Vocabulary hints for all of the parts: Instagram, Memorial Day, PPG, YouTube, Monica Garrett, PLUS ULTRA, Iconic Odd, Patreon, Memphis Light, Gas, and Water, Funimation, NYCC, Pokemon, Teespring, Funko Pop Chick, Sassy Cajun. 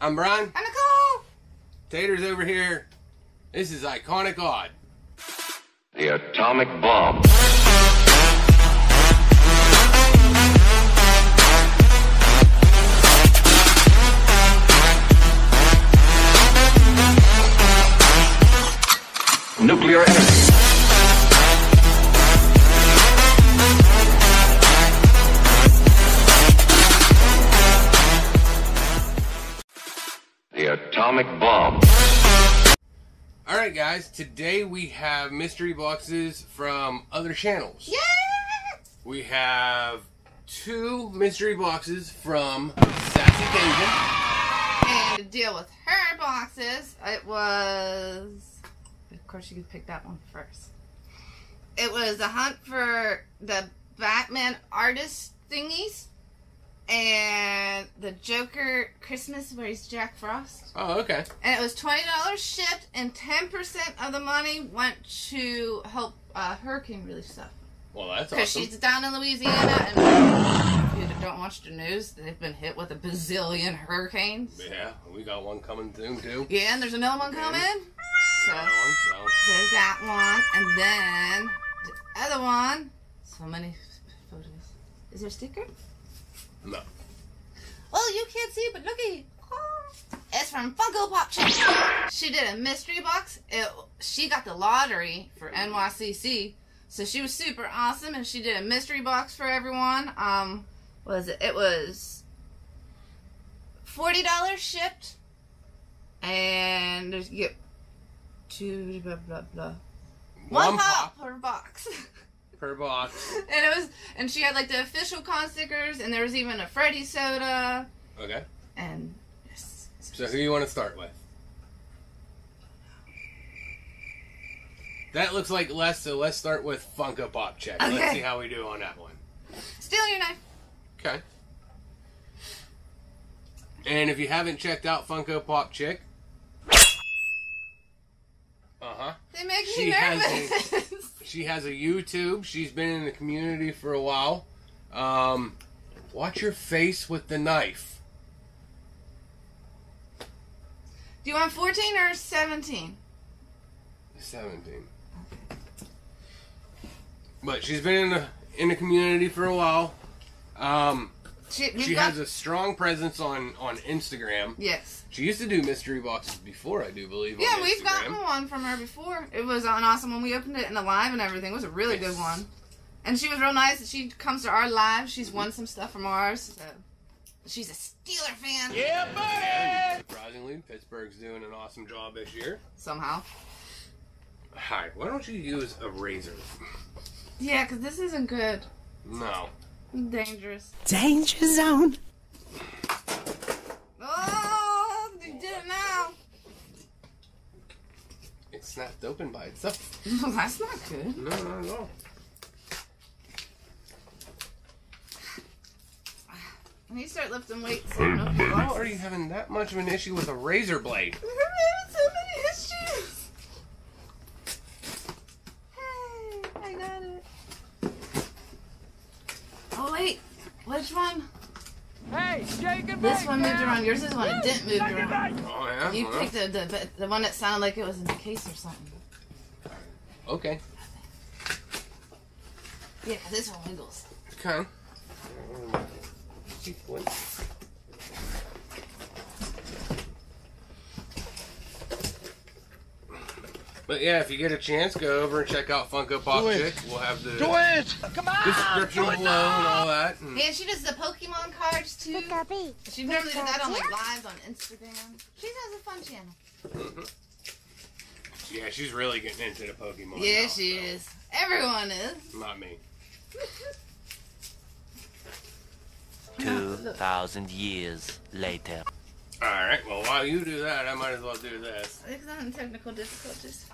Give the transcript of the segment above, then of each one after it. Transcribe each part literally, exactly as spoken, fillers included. I'm Brian. I'm Nicole. Tater's over here. This is Iconic Odd. The Atomic Bomb. Nuclear energy. Atomic Bomb. Alright guys, today we have mystery boxes from other channels. Yes! We have two mystery boxes from Sassy Cajun. And to deal with her boxes, it was... Of course you could pick that one first. It was a hunt for the Batman artist thingies. And the Joker Christmas where he's Jack Frost. Oh, okay. And it was twenty dollars shipped, and ten percent of the money went to help uh, hurricane relief stuff. Well, that's awesome. Because she's down in Louisiana, and if you don't watch the news, they've been hit with a bazillion hurricanes. Yeah, we got one coming soon, too. Yeah, and there's another one coming. Yeah. So, that one, so there's that one, and then the other one. So many photos. Is there a sticker? No. Well, you can't see, but looky. It's from Funko Pop Chick. She did a mystery box. It, she got the lottery for N Y C C, so she was super awesome, and she did a mystery box for everyone. Um, was it? It was forty dollars shipped, and there's you get two blah blah blah. One, One pop, pop per box. Her box. And it was, and she had like the official con stickers, and there was even a Freddy soda. Okay. And yes. So who do you want to start with? That looks like Les, so let's start with Funko Pop Chick. Okay. Let's see how we do on that one. Steal your knife. Okay. And if you haven't checked out Funko Pop Chick, uh-huh. They make she me nervous. Has a, she has a YouTube. She's been in the community for a while. Um, watch your face with the knife. Do you want fourteen or seventeen? seventeen. Okay. But she's been in the, in the community for a while. Um, she she got... has a strong presence on, on Instagram. Yes. She used to do mystery boxes before, I do believe. Yeah, on we've gotten one from her before. It was an awesome one. We opened it in the live and everything. It was a really yes. good one. And she was real nice. She comes to our live. She's won some stuff from ours. So she's a Steeler fan. Yeah, buddy! Surprisingly, Pittsburgh's doing an awesome job this year. Somehow. Hi, why don't you use a razor? Yeah, because this isn't good. No. Dangerous. Danger zone. Snapped open by itself. Well, that's not good. No, no, no. I need to start lifting weights. How are you having that much of an issue with a razor blade? I'm having so many issues. Hey, I got it. Oh, wait. Which one? Hey, shake it back. This one moved around. Yours is one that didn't move around. Oh, yeah? You picked the, the, the one that sounded like it was in the case or something. Okay. Yeah, this one wiggles. Okay. But yeah, if you get a chance, go over and check out Funko Pop Chick. We'll have the do it. Come on. Description below and all that. And yeah, she does the Pokemon cards too. She normally does that on like lives on Instagram. She has a fun channel. Mm-hmm. Yeah, she's really getting into the Pokemon. Yeah, now, she so. is. Everyone is. Not me. Two thousand years later. All right. Well, while you do that, I might as well do this. It's not in technical difficulties.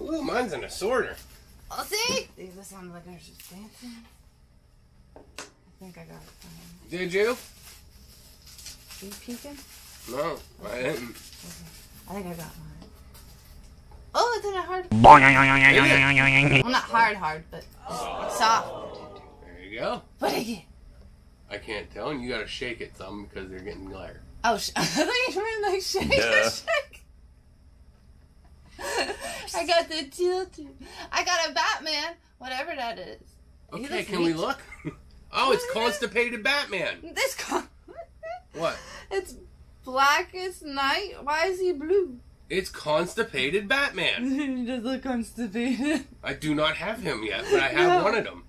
Ooh, mine's in a sorter. I'll see. These are sounding like I was just dancing. I think I got it. Did you? Are you peeking? No, I didn't. Okay. I think I got mine. Oh, it's in a hard. Well, not hard, hard, but oh. soft. There you go. What again? I can't tell, and you gotta shake it some because they're getting glare. Oh, sh I thought you meant like shake. Yeah. Shake. I got the tilted. I got a Batman, whatever that is. Okay, can we look? Oh, it's Constipated Batman. This con. What? It's Blackest Night. Why is he blue? It's Constipated Batman. He does look constipated. I do not have him yet, but I have no. one of them.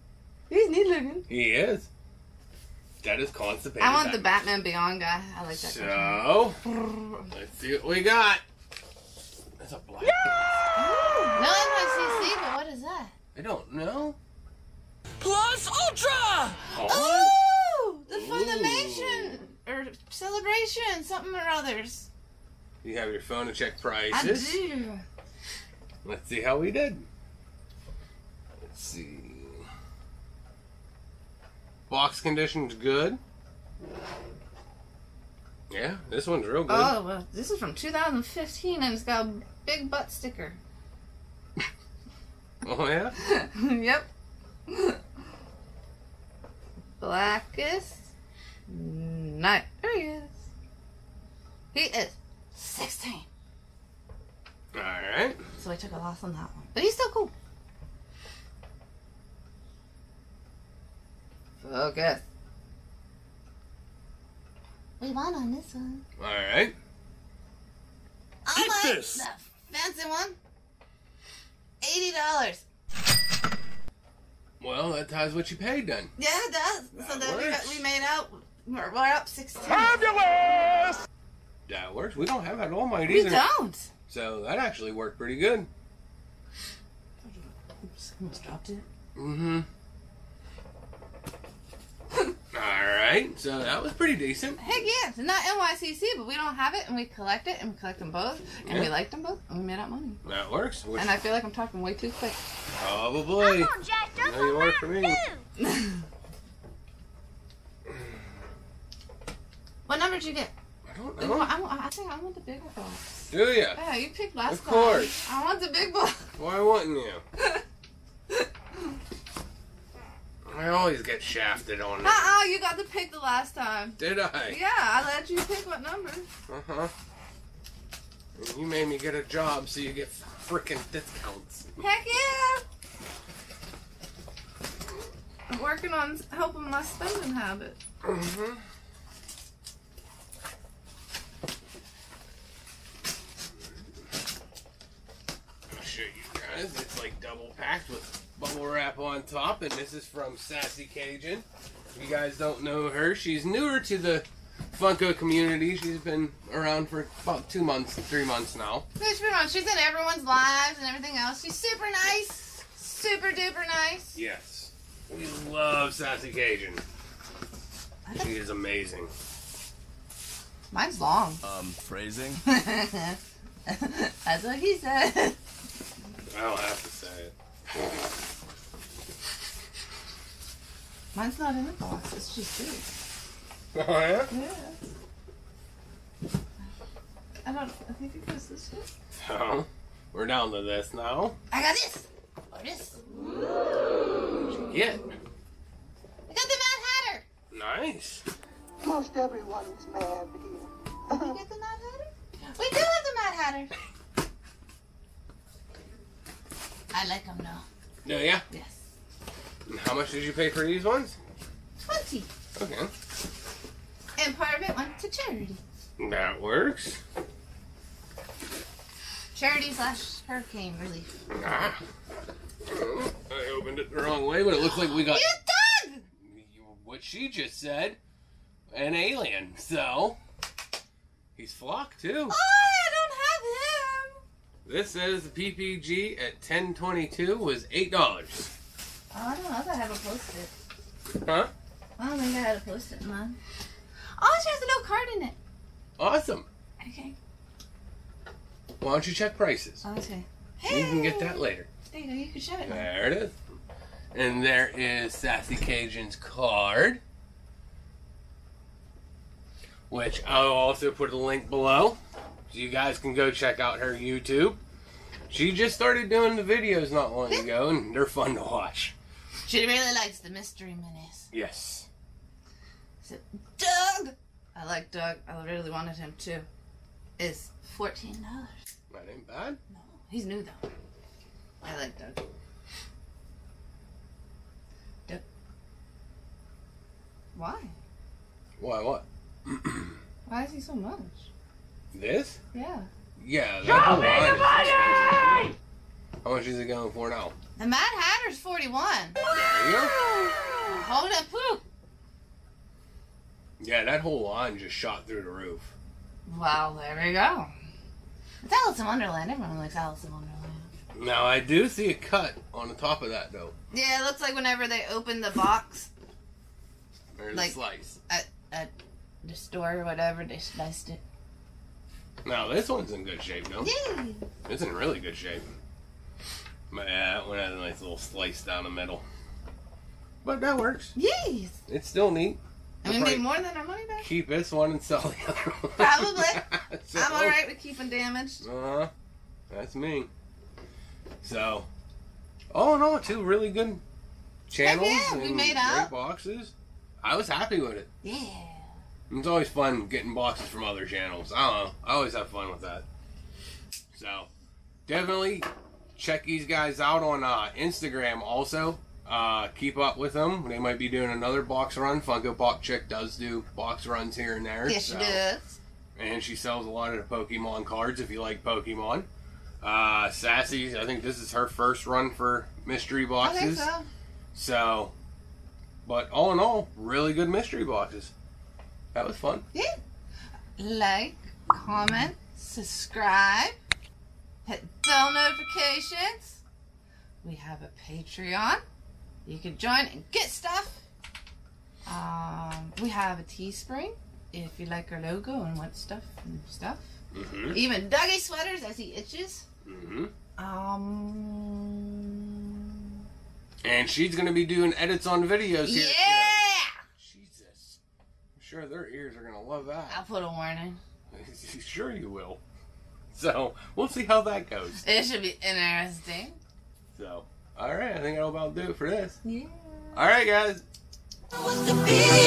He's neat looking. He is. That is Constipated I want Batman. The Batman Beyond guy. I like that So, question. Let's see what we got. That's a black. Yeah! Oh, no N Y C C, but what is that? I don't know. PLUS ULTRA! Oh! Ooh, the Funimation! Or Celebration, something or others. You have your phone to check prices. I do. Let's see how we did. Let's see. Box condition's good. Yeah, this one's real good. Oh, well, this is from two thousand fifteen and it's got a big butt sticker. Oh, yeah? Yep. Blackest Night. There he is. He is sixteen. Alright. So I took a loss on that one. But he's still cool. Focus. We won on this one. Alright. I like this. The fancy one. eighty dollars. Well, that ties what you paid then. Yeah, it does. That so then we, got, we made out. We're, we're up sixteen. Fabulous! That works. We don't have that all might either. We don't. So that actually worked pretty good. Oops, almost dropped it. Mm-hmm. Alright, so that was pretty decent. Heck yeah, it's not N Y C C, but we don't have it, and we collect it, and we collect them both, and yeah. we like them both, and we made out money. That works. Which... And I feel like I'm talking way too quick. Probably. Oh, Jack, that's no, you work for me. What number did you get? I don't know. I, want, I think I want the bigger box. Do ya? Yeah, you picked last Of course. Box. I want the big box. Why wouldn't you? I always get shafted on this. Uh-uh, you got to pick the last time. Did I? Yeah, I let you pick what number. Uh-huh. And you made me get a job so you get frickin' discounts. Heck yeah! I'm working on helping my spending habit. Mm-hmm. I'll show you guys. It's like double packed with bubble wrap on top, and this is from Sassy Cajun. If you guys don't know her, she's newer to the Funko community. She's been around for about two months, three months now. She's been on. She's in everyone's lives and everything else. She's super nice, super duper nice. Yes, we love Sassy Cajun. She is amazing. Mine's long. Um, phrasing. That's what he said. I don't have to say it. Mine's not in the box, it's just this. Oh, yeah? Yeah. I don't, I think it goes this way. So, we're down to this now. I got this! Or this. What'd you get? I got the Mad Hatter! Nice. Most everyone is mad here. Did we get the Mad Hatter? We do have the Mad Hatter! I like them now. No, yeah? Yes. How much did you pay for these ones? twenty. Okay. And part of it went to charity. That works. Charity slash hurricane relief. Ah. I opened it the wrong way, but it looks like we got... You did! What she just said. An alien. So, he's Flock, too. Oh! This says the P P G at ten twenty-two was eight dollars. Oh, I don't know if I have a post-it. Huh? I don't think I had a post-it in mine. Oh, she has a little card in it. Awesome. Okay. Why don't you check prices? Okay. Hey. You can get that later. There you go. You can show it now. There it is. And there is Sassy Cajun's card, which I'll also put a link below. So you guys can go check out her YouTube. She just started doing the videos not long ago, and they're fun to watch. She really likes the Mystery Minis. Yes. So, Doug, I I like Doug. I really wanted him too. Is fourteen dollars. That ain't bad. No, he's new though. I like Doug. Doug. Why? Why what? Why is he so much? This? Yeah. Yeah. Show me the money! How much is it going for now? The Mad Hatter's forty-one. There you go. Hold up, poop. Yeah, that whole line just shot through the roof. Wow, there we go. It's Alice in Wonderland. Everyone likes Alice in Wonderland. Now, I do see a cut on the top of that, though. Yeah, it looks like whenever they open the box. There's like, a slice. At, at the store or whatever, they sliced it. Now, this one's in good shape, though. Yeah. It's in really good shape. But yeah, that one has a nice little slice down the middle. But that works. Yes. It's still neat. I mean, they more than our money back? Keep this one and sell the other one. Probably. So, I'm alright with keeping damaged. Uh-huh. That's me. So, all in all, two really good channels yeah, and we made great up. boxes. I was happy with it. Yeah. It's always fun getting boxes from other channels. I don't know. I always have fun with that. So, definitely check these guys out on uh, Instagram also. Uh, keep up with them. They might be doing another box run. Funko Pop Chick does do box runs here and there. Yes, so. She does. And she sells a lot of the Pokemon cards if you like Pokemon. Uh, Sassy, I think this is her first run for mystery boxes. I think so. So, but all in all, really good mystery boxes. That was fun. Yeah. Like, comment, subscribe, hit bell notifications. We have a Patreon. You can join and get stuff. Um, we have a Teespring if you like our logo and want stuff and stuff. Mm-hmm. Even Dougie sweaters as he itches. Mm-hmm. Um. And she's gonna be doing edits on videos here. Yeah. Jesus. I'm sure their ears are gonna love that. I'll put a warning. Sure you will. So we'll see how that goes. It should be interesting. So. Alright, I think that'll about do it for this. Yeah. Alright, guys.